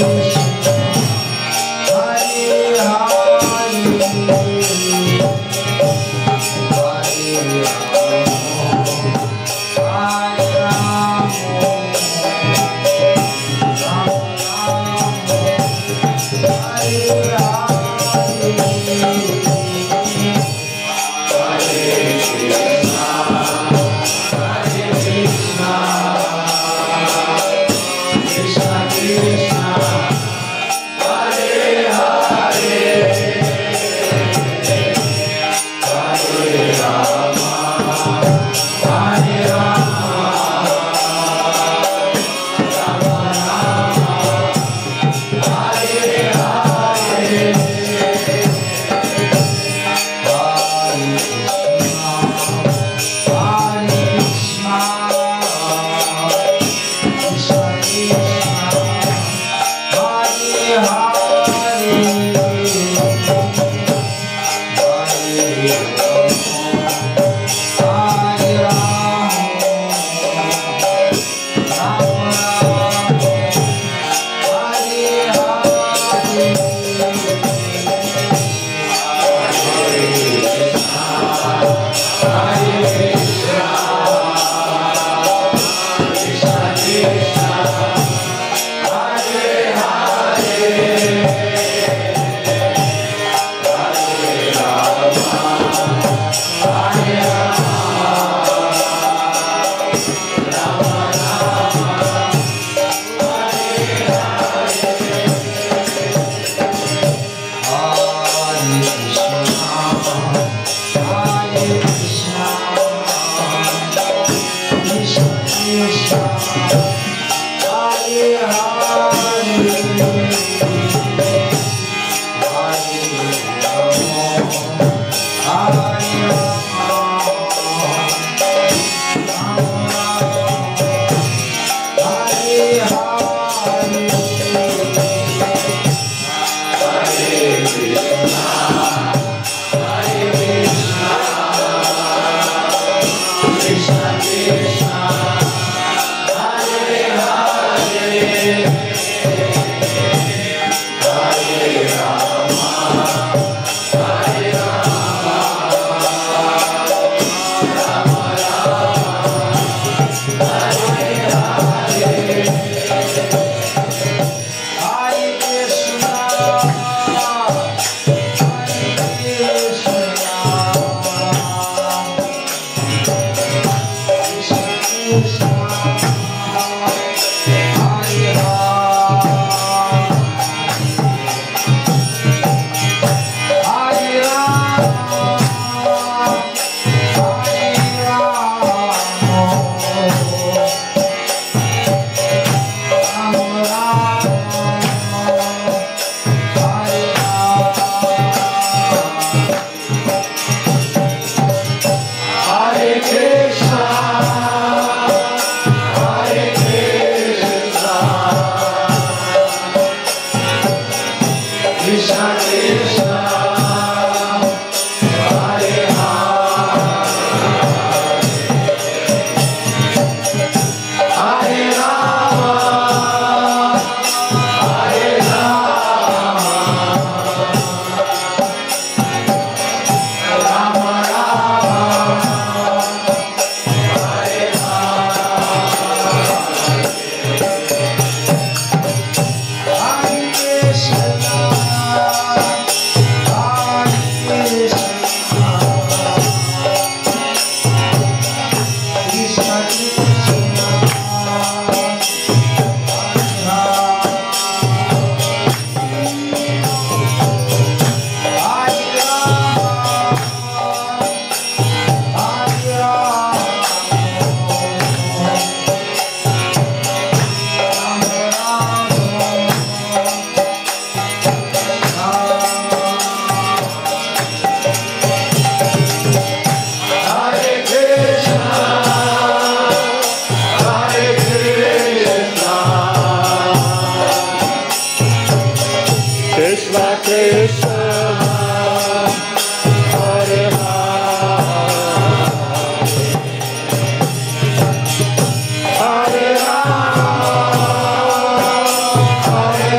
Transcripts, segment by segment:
Hare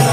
Hare